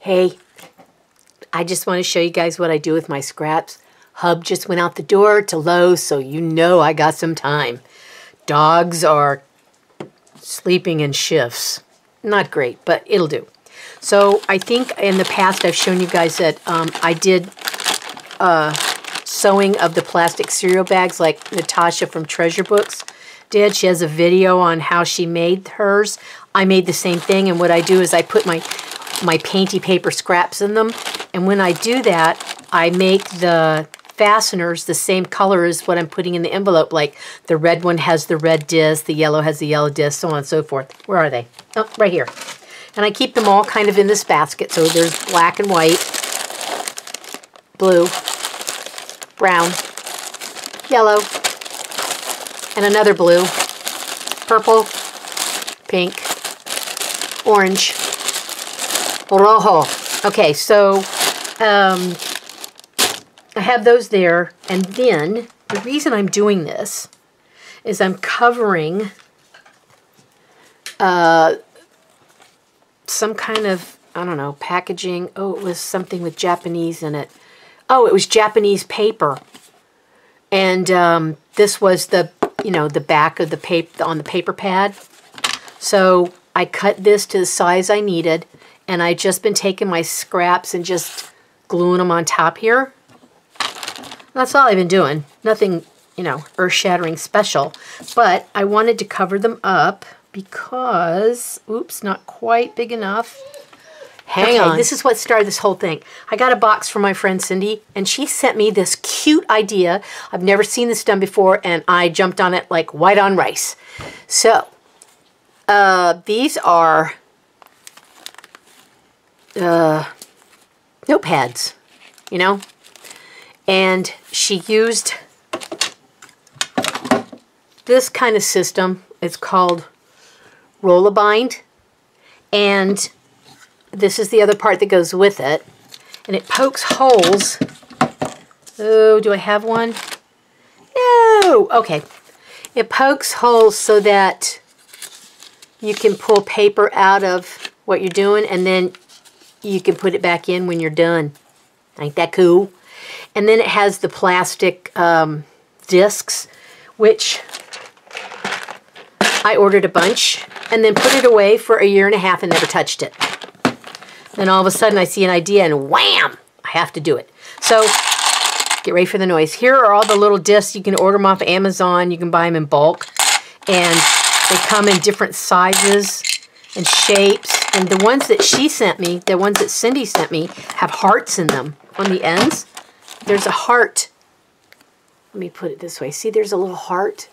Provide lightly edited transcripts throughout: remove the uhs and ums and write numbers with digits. Hey, I just want to show you guys what I do with my scraps. Hub just went out the door to Lowe's, so you know I got some time. Dogs are sleeping in shifts. Not great, but it'll do. So I think in the past I've shown you guys that I did sewing of the plastic cereal bags like Natasha from Treasure Books did. She has a video on how she made hers. I made the same thing, and what I do is I put my painty paper scraps in them, and when I do that, I make the fasteners the same color as what I'm putting in the envelope. Like the red one has the red disc, the yellow has the yellow disc, so on and so forth. Where are they? Oh, right here. And I keep them all kind of in this basket. So there's black and white, blue, brown, yellow, and another blue, purple, pink, orange, rojo. Okay, so I have those there, and then the reason I'm doing this is I'm covering some kind of, I don't know, packaging. Oh, it was something with Japanese in it. Oh, it was Japanese paper, and this was the, you know, the back of the paper on the paper pad. So I cut this to the size I needed, and I've just been taking my scraps and just gluing them on top here. That's all I've been doing. Nothing, you know, earth-shattering special, but I wanted to cover them up because, oops, not quite big enough. Hang on. This is what started this whole thing. I got a box from my friend Cindy, and she sent me this cute idea. I've never seen this done before, and I jumped on it like white on rice. So, these are notepads, you know? And she used this kind of system. It's called Rollabind, and this is the other part that goes with it, and it pokes holes. Oh, do I have one? No! Okay. It pokes holes so that you can pull paper out of what you're doing, and then you can put it back in when you're done. Ain't that cool? And then it has the plastic discs, which I ordered a bunch and then put it away for 1.5 years and never touched it. Then all of a sudden I see an idea and wham! I have to do it. So get ready for the noise. Here are all the little discs. You can order them off Amazon. You can buy them in bulk. And they come in different sizes and shapes. And the ones that she sent me, the ones that Cindy sent me, have hearts in them on the ends. There's a heart. Let me put it this way. See, there's a little heart.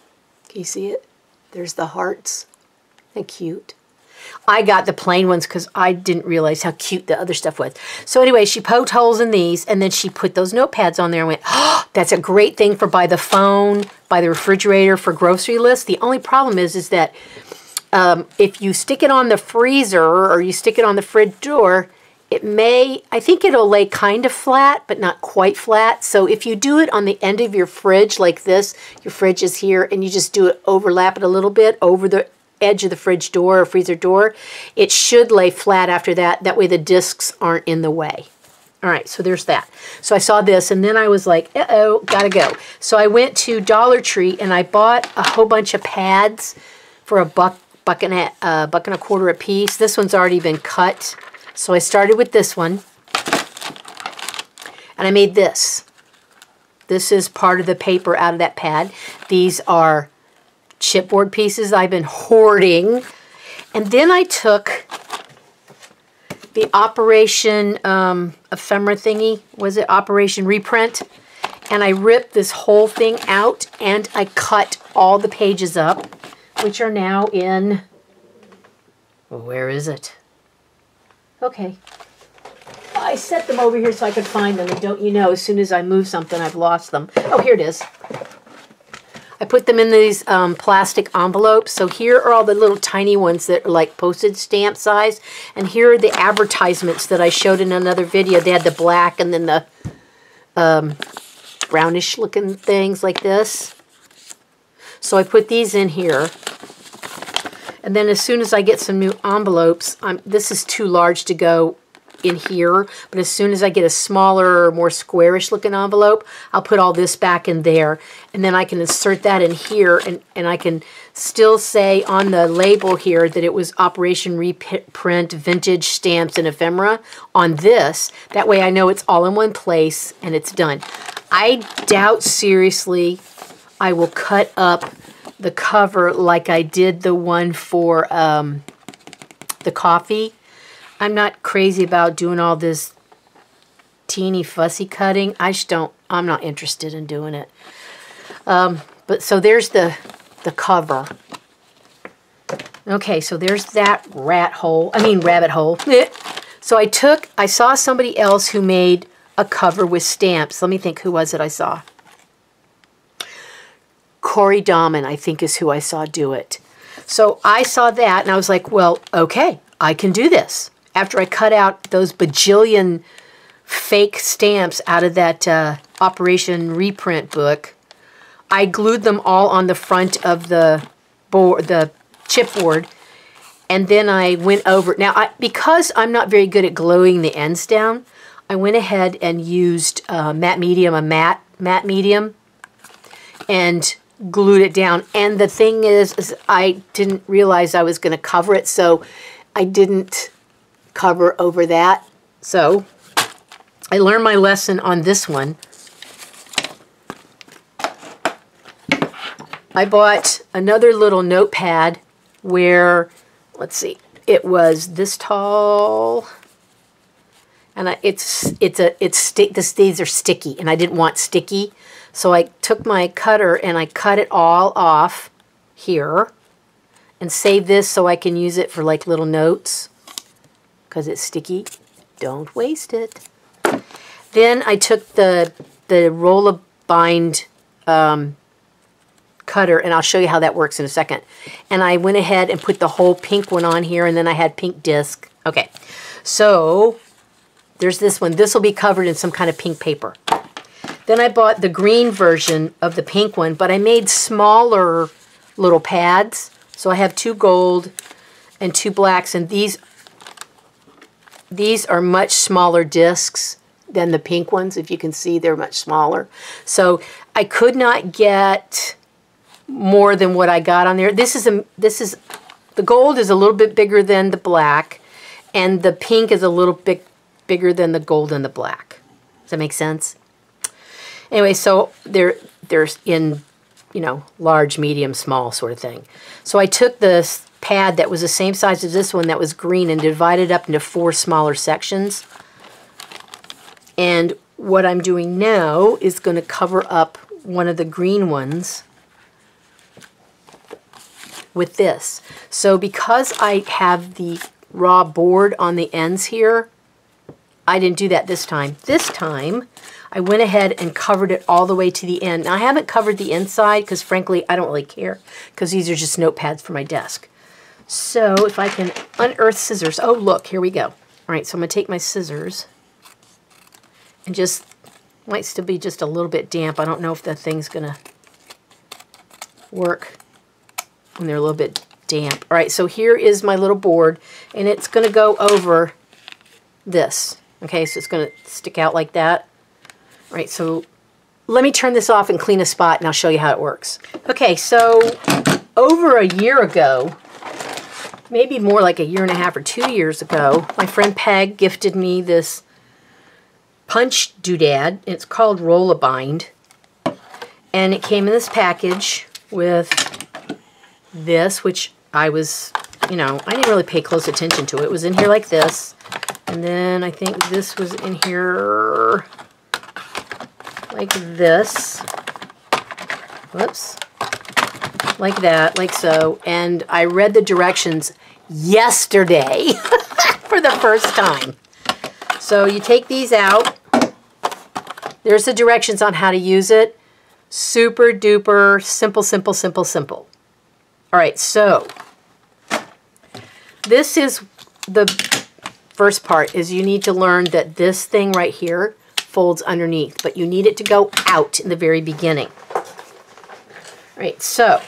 Can you see it? There's the hearts. They're cute. I got the plain ones because I didn't realize how cute the other stuff was. So anyway, she poked holes in these, and then she put those notepads on there and went, oh, that's a great thing for by the phone, by the refrigerator, for grocery lists. The only problem is that if you stick it on the freezer or you stick it on the fridge door, it may, I think it'll lay kind of flat, but not quite flat. So if you do it on the end of your fridge like this, your fridge is here, and you just do it, overlap it a little bit over the edge of the fridge door or freezer door, it should lay flat after that. That way the discs aren't in the way. All right, so there's that. So I saw this, and then I was like, uh-oh, gotta go. So I went to Dollar Tree, and I bought a whole bunch of pads for a buck and a quarter a piece. This one's already been cut. So I started with this one, and I made this. This is part of the paper out of that pad. These are chipboard pieces I've been hoarding. And then I took the Operation ephemera thingy. Was it Operation Reprint? And I ripped this whole thing out, and I cut all the pages up, which are now in, well, where is it? Okay, I set them over here so I could find them, and don't you know, as soon as I move something, I've lost them. Oh, here it is. I put them in these plastic envelopes. So here are all the little tiny ones that are like postage stamp size, and here are the advertisements that I showed in another video. They had the black and then the brownish looking things like this. So I put these in here. And then as soon as I get some new envelopes, this is too large to go in here, but as soon as I get a smaller, more squarish looking envelope, I'll put all this back in there, and then I can insert that in here, and I can still say on the label here that it was Operation Reprint Vintage Stamps and Ephemera on this. That way I know it's all in one place and it's done. I doubt seriously I will cut up the cover like I did the one for the coffee. I'm not crazy about doing all this teeny fussy cutting. I just don't, I'm not interested in doing it. But so there's the cover. Okay, so there's that rabbit hole. So I saw somebody else who made a cover with stamps. Let me think, who was it I saw? Corey Dahman, I think, is who I saw do it. So I saw that and I was like, well, okay, I can do this. After I cut out those bajillion fake stamps out of that Operation Reprint book, I glued them all on the front of the board, the chipboard, and then I went over. Now, because I'm not very good at gluing the ends down, I went ahead and used matte medium, and glued it down. And the thing is I didn't realize I was going to cover it, so I didn't cover over that. So I learned my lesson on this one. I bought another little notepad where, let's see, it was this tall, and these are sticky, and I didn't want sticky, so I took my cutter and I cut it all off here and save this so I can use it for like little notes because it's sticky. Don't waste it. Then I took the Rollabind cutter, and I'll show you how that works in a second. And I went ahead and put the whole pink one on here, and then I had pink disc. Okay, so there's this one. This will be covered in some kind of pink paper. Then I bought the green version of the pink one, but I made smaller little pads. So I have two gold and two blacks, and these are much smaller discs than the pink ones. If you can see, they're much smaller. So I could not get more than what I got on there. The gold is a little bit bigger than the black, and the pink is a little bit bigger than the gold and the black. Does that make sense? Anyway, so they're in, you know, large, medium, small sort of thing. So I took this pad that was the same size as this one that was green and divided up into four smaller sections. And what I'm doing now is going to cover up one of the green ones with this. So because I have the raw board on the ends here, I didn't do that this time. This time, I went ahead and covered it all the way to the end. Now, I haven't covered the inside because, frankly, I don't really care because these are just notepads for my desk. So if I can unearth scissors. Oh, look, here we go. All right, so I'm going to take my scissors and just, might still be just a little bit damp. I don't know if that thing's going to work when they're a little bit damp. All right, so here is my little board, and it's going to go over this. Okay, so it's going to stick out like that. All right, so let me turn this off and clean a spot, and I'll show you how it works. Okay, so over a year ago, maybe more like a year and a half or 2 years ago, my friend Peg gifted me this punch doodad. It's called Rollabind, and it came in this package with this, which I was, you know, I didn't really pay close attention to. It was in here like this, and then I think this was in here like this. Whoops. Like that, like so. And I read the directions yesterday for the first time. So you take these out. There's the directions on how to use it. Super duper simple, simple, simple, simple. All right, so this is the first part, is you need to learn that this thing right here folds underneath, but you need it to go out in the very beginning. All right, so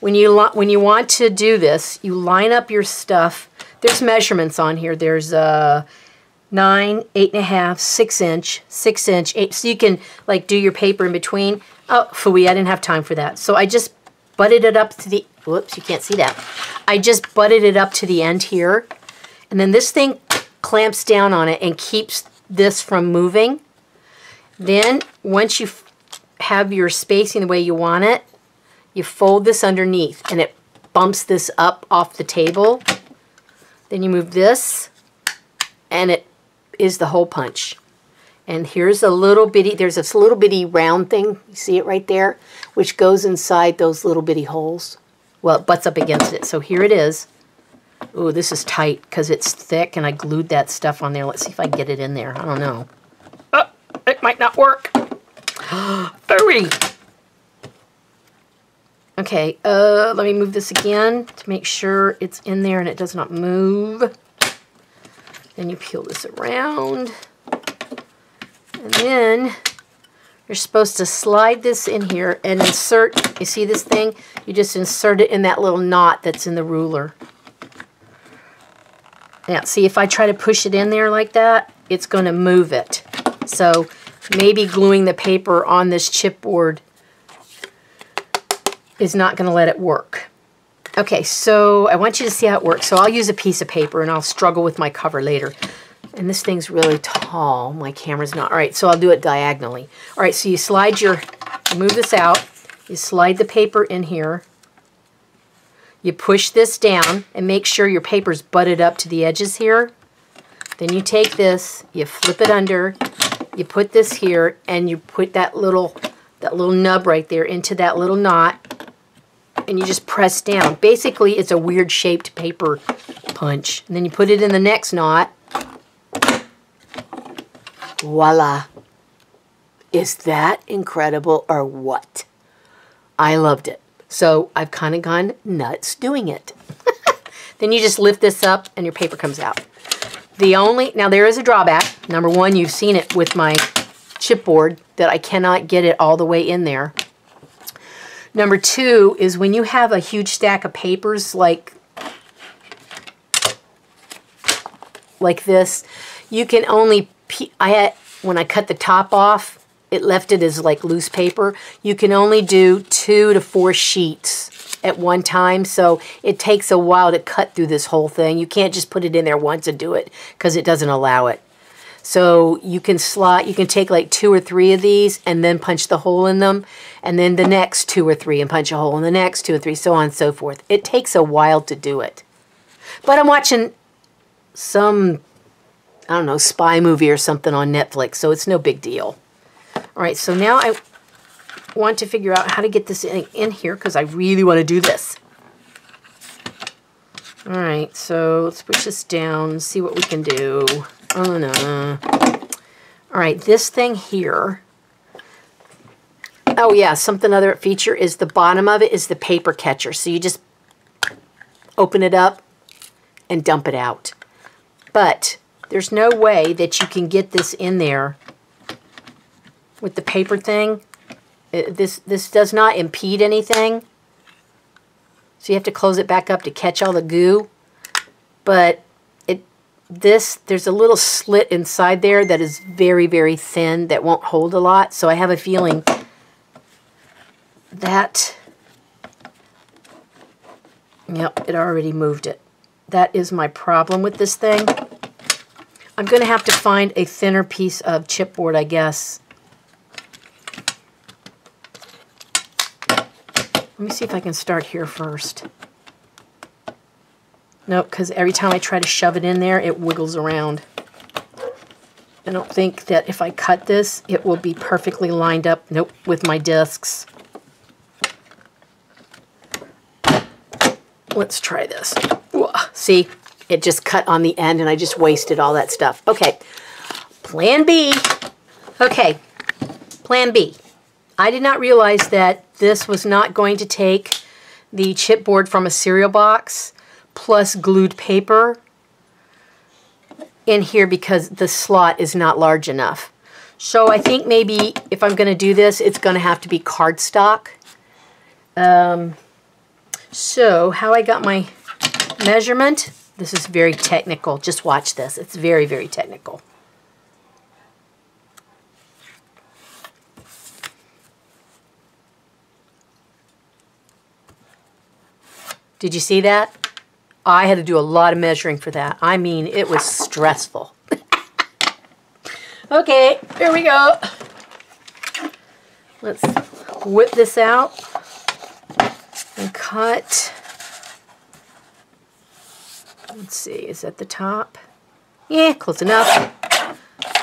when you want to do this, you line up your stuff. There's measurements on here. There's 9, 8.5, 6-inch, 6-inch, 8. So you can like do your paper in between. Oh, phooey, I didn't have time for that. So I just butted it up to the, whoops, you can't see that. I just butted it up to the end here. And then this thing clamps down on it and keeps this from moving. Then once you have your spacing the way you want it, you fold this underneath and it bumps this up off the table. Then you move this and it is the hole punch. And here's a little bitty, there's this little bitty round thing, you see it right there, which goes inside those little bitty holes. Well, it butts up against it, so here it is. Ooh, this is tight because it's thick and I glued that stuff on there. Let's see if I can get it in there, I don't know. Oh, it might not work. Hurry! Okay, let me move this again to make sure it's in there and it does not move. Then you peel this around. And then you're supposed to slide this in here and insert, you see this thing? You just insert it in that little knot that's in the ruler. Now, see, if I try to push it in there like that, it's going to move it. So maybe gluing the paper on this chipboard is not going to let it work. Okay, so I want you to see how it works. So I'll use a piece of paper and I'll struggle with my cover later. And this thing's really tall. My camera's not. All right, so I'll do it diagonally. All right, so you slide your, move this out. You slide the paper in here. You push this down and make sure your paper's butted up to the edges here. Then you take this, you flip it under, you put this here, and you put that little nub right there into that little knot, and you just press down. Basically, it's a weird shaped paper punch. And then you put it in the next knot. Voila. Is that incredible or what? I loved it. So I've kind of gone nuts doing it. Then you just lift this up and your paper comes out. Now there is a drawback. Number one, you've seen it with my chipboard that I cannot get it all the way in there. Number two is when you have a huge stack of papers like this, you can only, when I cut the top off, it left it as like loose paper. You can only do 2 to 4 sheets at one time, so it takes a while to cut through this whole thing. You can't just put it in there once and do it because it doesn't allow it. So you can take like 2 or 3 of these and then punch the hole in them, and then the next 2 or 3 and punch a hole in the next 2 or 3, so on and so forth. It takes a while to do it. But I'm watching some, I don't know, spy movie or something on Netflix, so it's no big deal. All right, so now I want to figure out how to get this in here because I really want to do this. All right, so let's push this down, see what we can do. Oh, no. All right, this thing here. Oh, yeah, something other feature is the bottom of it is the paper catcher. So you just open it up and dump it out. But there's no way that you can get this in there with the paper thing. This does not impede anything. So you have to close it back up to catch all the goo. But there's a little slit inside there that is very, very thin that won't hold a lot. So I have a feeling that, yep, it already moved it. That is my problem with this thing. I'm going to have to find a thinner piece of chipboard, I guess. Let me see if I can start here first. Nope, because every time I try to shove it in there, it wiggles around. I don't think that if I cut this, it will be perfectly lined up, nope, with my discs. Let's try this. Whoa, see, it just cut on the end and I just wasted all that stuff. Okay, plan B. Okay, plan B. I did not realize that this was not going to take the chipboard from a cereal box plus glued paper in here because the slot is not large enough. So I think maybe if I'm going to do this, it's going to have to be cardstock. So how I got my measurement This is very technical. Just watch this. It's very, very technical. Did you see that? I had to do a lot of measuring for that. I mean, it was stressful. Okay, here we go. Let's whip this out and cut. Let's see, is that the top? Yeah, close enough.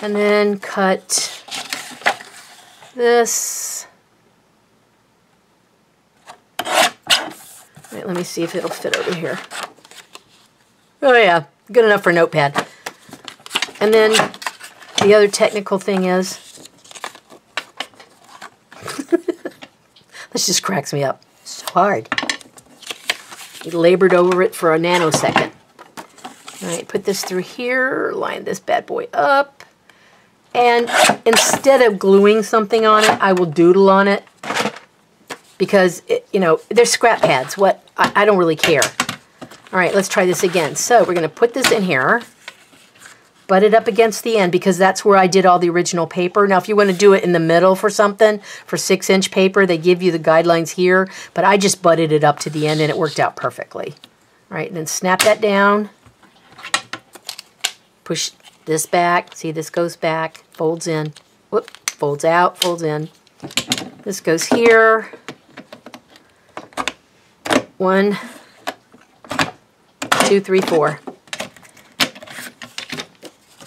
And then cut this. Wait, let me see if it'll fit over here. Oh yeah, good enough for a notepad. And then the other technical thing is, this just cracks me up. It's hard. We labored over it for a nanosecond. All right, put this through here, line this bad boy up. And instead of gluing something on it, I will doodle on it. Because, you know, they're scrap pads. What? I don't really care. All right, let's try this again. So we're going to put this in here, butt it up against the end because that's where I did all the original paper. Now, if you want to do it in the middle for something, for 6-inch paper, they give you the guidelines here, but I just butted it up to the end and it worked out perfectly. All right, and then snap that down, push this back. See, this goes back, folds in, whoop, folds out, folds in. This goes here. One, 2, 3, 4.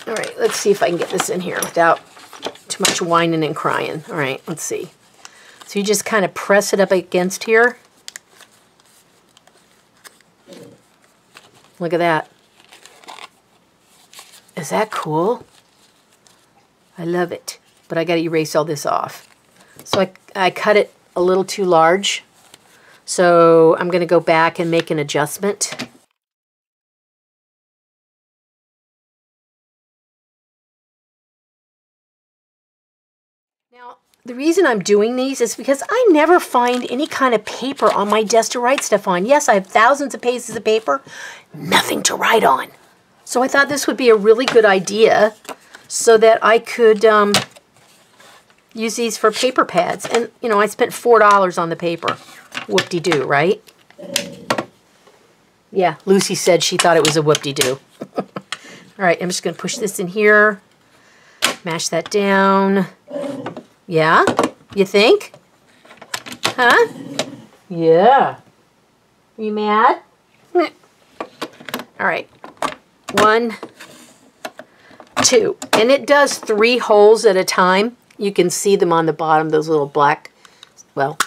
All right, let's see if I can get this in here without too much whining and crying. All right, let's see. So you just kind of press it up against here. Look at that. Is that cool? I love it, but I got to erase all this off. So I cut it a little too large. So I'm going to go back and make an adjustment. The reason I'm doing these is because I never find any kind of paper on my desk to write stuff on. Yes, I have thousands of pages of paper, nothing to write on. So I thought this would be a really good idea so that I could use these for paper pads. And, you know, I spent $4 on the paper. Whoop-de-doo, right? Yeah, Lucy said she thought it was a whoop-de-doo. All right, I'm just going to push this in here, mash that down. Yeah? You think? Huh? Yeah. Are you mad? All right. 1, 2. And it does 3 holes at a time. You can see them on the bottom, those little black. Well,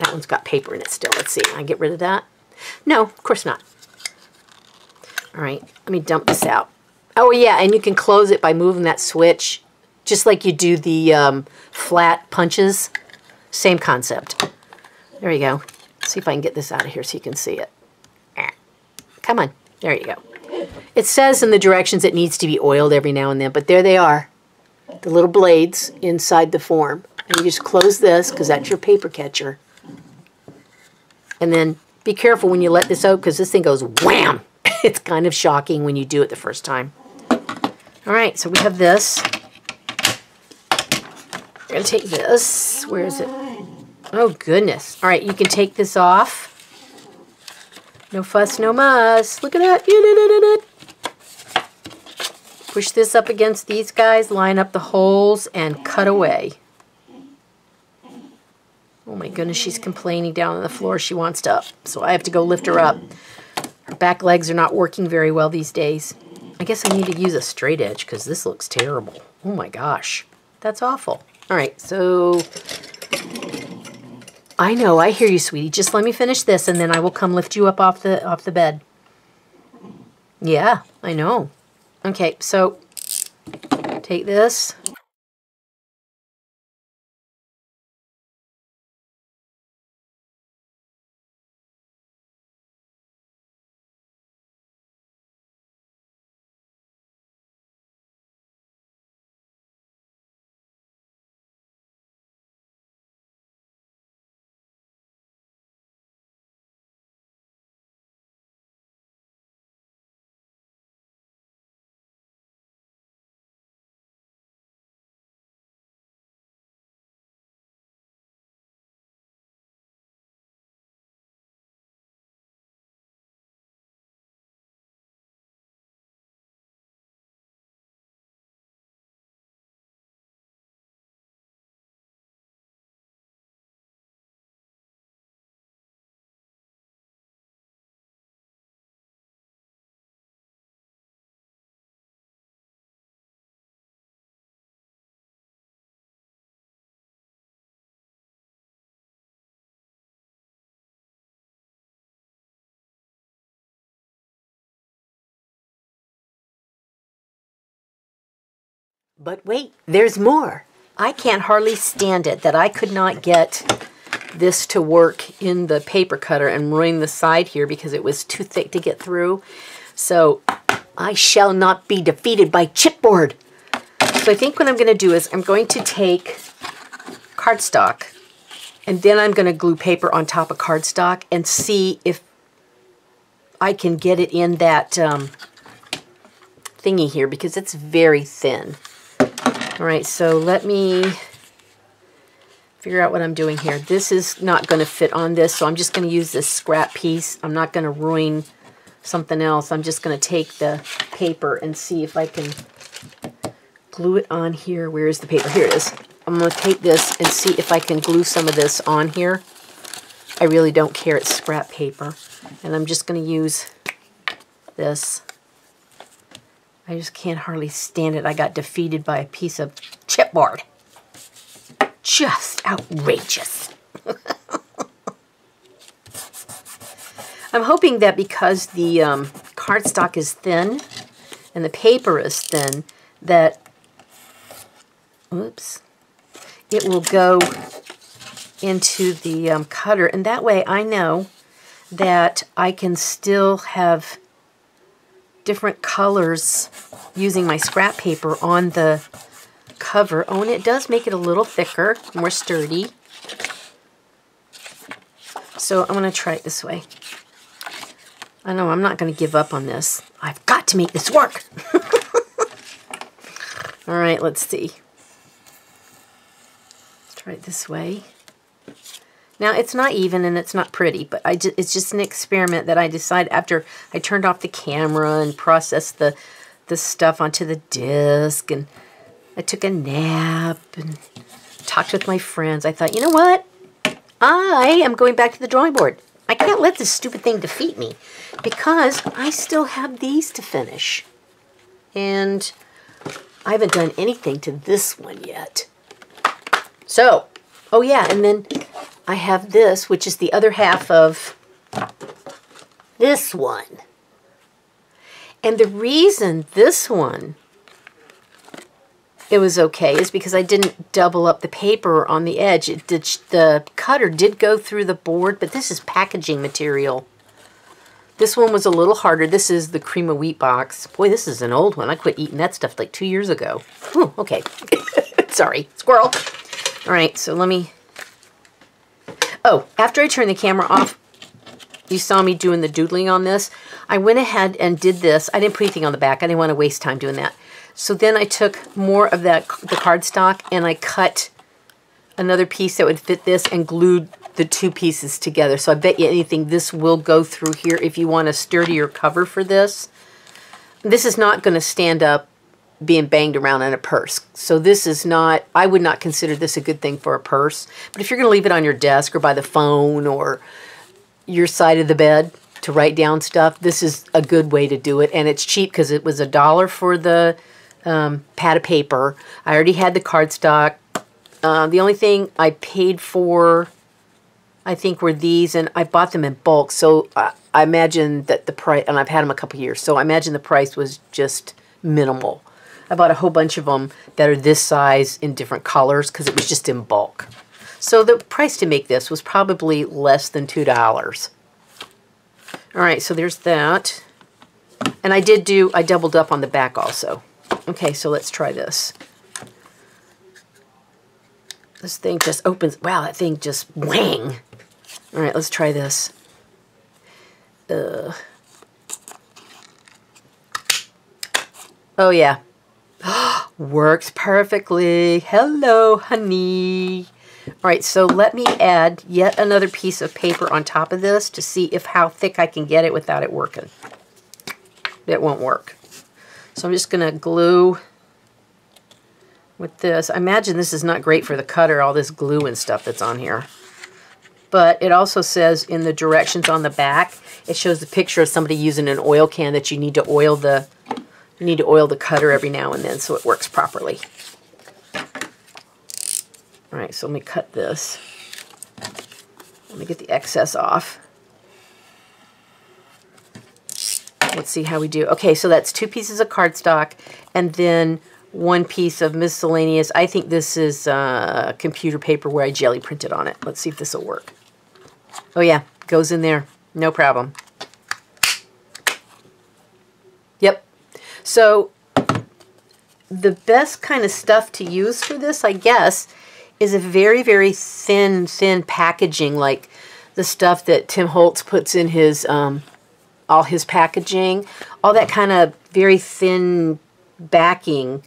that one's got paper in it still. Let's see. Can I get rid of that? No, of course not. All right. Let me dump this out. Oh, yeah. And you can close it by moving that switch. Just like you do the flat punches, same concept. There you go. Let's see if I can get this out of here so you can see it. Come on. There you go. It says in the directions it needs to be oiled every now and then, but there they are, the little blades inside the form. And you just close this because that's your paper catcher. And then be careful when you let this out because this thing goes wham. It's kind of shocking when you do it the first time. All right, so we have this. We're going to take this. Where is it? Oh, goodness. All right, you can take this off. No fuss, no muss. Look at that. Push this up against these guys, line up the holes, and cut away. Oh, my goodness, she's complaining down on the floor. She wants to up, so I have to go lift her up. Her back legs are not working very well these days. I guess I need to use a straight edge because this looks terrible. Oh, my gosh. That's awful. All right, so I know, I hear you, sweetie. Just let me finish this, and then I will come lift you up off the bed. Yeah, I know. Okay, so take this. But wait, there's more. I can't hardly stand it that I could not get this to work in the paper cutter and ruin the side here because it was too thick to get through. So I shall not be defeated by chipboard. So I think what I'm going to do is I'm going to take cardstock and then I'm going to glue paper on top of cardstock and see if I can get it in that thingy here because it's very thin. All right, so let me figure out what I'm doing here. This is not going to fit on this, so I'm just going to use this scrap piece. I'm not going to ruin something else. I'm just going to take the paper and see if I can glue it on here. Where is the paper? Here it is. I'm going to take this and see if I can glue some of this on here. I really don't care. It's scrap paper. And I'm just going to use this. I just can't hardly stand it. I got defeated by a piece of chipboard. Just outrageous. I'm hoping that because the cardstock is thin and the paper is thin, that, oops, it will go into the cutter. And that way I know that I can still have different colors using my scrap paper on the cover. Oh, and it does make it a little thicker, more sturdy. So I'm going to try it this way. I know I'm not going to give up on this. I've got to make this work. All right, let's see. Let's try it this way. Now, it's not even and it's not pretty, but it's just an experiment that I decided after I turned off the camera and processed the stuff onto the disc, and I took a nap and talked with my friends. I thought, you know what? I am going back to the drawing board. I can't let this stupid thing defeat me because I still have these to finish. And I haven't done anything to this one yet. So, oh yeah, and then I have this, which is the other half of this one. And the reason this one, it was okay, is because I didn't double up the paper on the edge. It did, the cutter did go through the board, but this is packaging material. This one was a little harder. This is the cream of wheat box. Boy, this is an old one. I quit eating that stuff like 2 years ago. Ooh, okay. Sorry, squirrel. All right, so let me... Oh, after I turned the camera off, you saw me doing the doodling on this. I went ahead and did this. I didn't put anything on the back. I didn't want to waste time doing that. So then I took more of the cardstock and I cut another piece that would fit this and glued the two pieces together. So I bet you anything this will go through here if you want a sturdier cover for this. This is not going to stand up being banged around in a purse. So this is not, I would not consider this a good thing for a purse. But if you're going to leave it on your desk or by the phone or your side of the bed to write down stuff, this is a good way to do it. And it's cheap because it was $1 for the pad of paper. I already had the cardstock. The only thing I paid for, I think, were these, and I bought them in bulk. So I imagine that the price, and I've had them a couple years, so I imagine the price was just minimal. I bought a whole bunch of them that are this size in different colors because it was just in bulk. So the price to make this was probably less than $2. All right, so there's that. And I doubled up on the back also. Okay, so let's try this. This thing just opens. Wow, that thing just whang. All right, let's try this. Oh, yeah. Works perfectly. Hello, honey. All right, so let me add yet another piece of paper on top of this to see if how thick I can get it without it working. It won't work. So I'm just going to glue with this. I imagine this is not great for the cutter, all this glue and stuff that's on here. But it also says in the directions on the back, it shows the picture of somebody using an oil can that you need to oil the cutter every now and then so it works properly. All right, so let me cut this. Let me get the excess off. Let's see how we do. Okay, so that's two pieces of cardstock and then one piece of miscellaneous. I think this is computer paper where I jelly printed on it. Let's see if this will work. Oh yeah, goes in there. No problem. Yep. So the best kind of stuff to use for this, I guess, is a very, very thin packaging, like the stuff that Tim Holtz puts in his all his packaging, all that kind of very thin packaging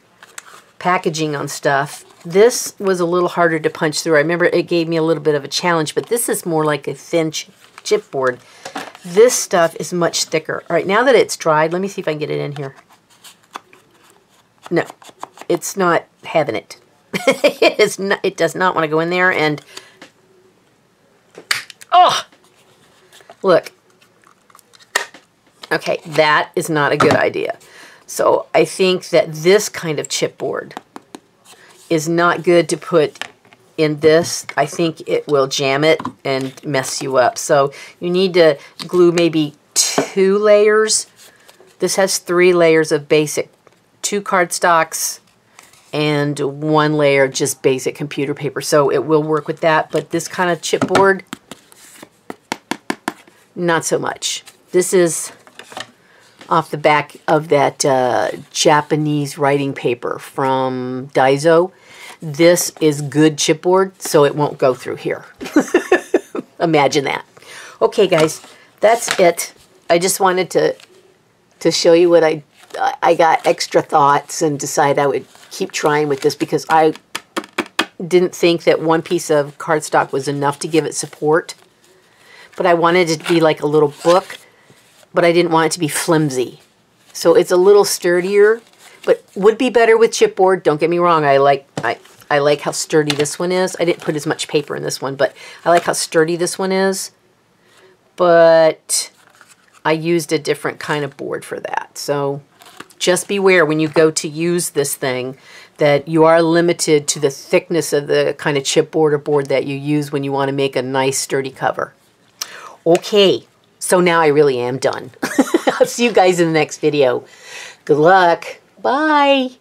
on stuff. This was a little harder to punch through. I remember it gave me a little bit of a challenge, but this is more like a thin chipboard. This stuff is much thicker. All right, now that it's dried, let me see if I can get it in here. No, it's not having it. It is not, it does not want to go in there. And oh, look. Okay, that is not a good idea. So I think that this kind of chipboard is not good to put in this. I think it will jam it and mess you up. So you need to glue maybe 2 layers. This has 3 layers of basic, 2 cardstocks and 1 layer of just basic computer paper. So it will work with that, but this kind of chipboard, not so much. This is off the back of that Japanese writing paper from Daiso. This is good chipboard, so it won't go through here. Imagine that. Okay, guys, that's it. I just wanted to show you what I got extra thoughts and decided I would keep trying with this because I didn't think that one piece of cardstock was enough to give it support. But I wanted it to be like a little book, but I didn't want it to be flimsy. So it's a little sturdier, but would be better with chipboard. Don't get me wrong. I like how sturdy this one is. I didn't put as much paper in this one, but I like how sturdy this one is. But I used a different kind of board for that. So just beware when you go to use this thing that you are limited to the thickness of the kind of chipboard or board that you use when you want to make a nice sturdy cover. Okay. So now I really am done. I'll see you guys in the next video. Good luck. Bye.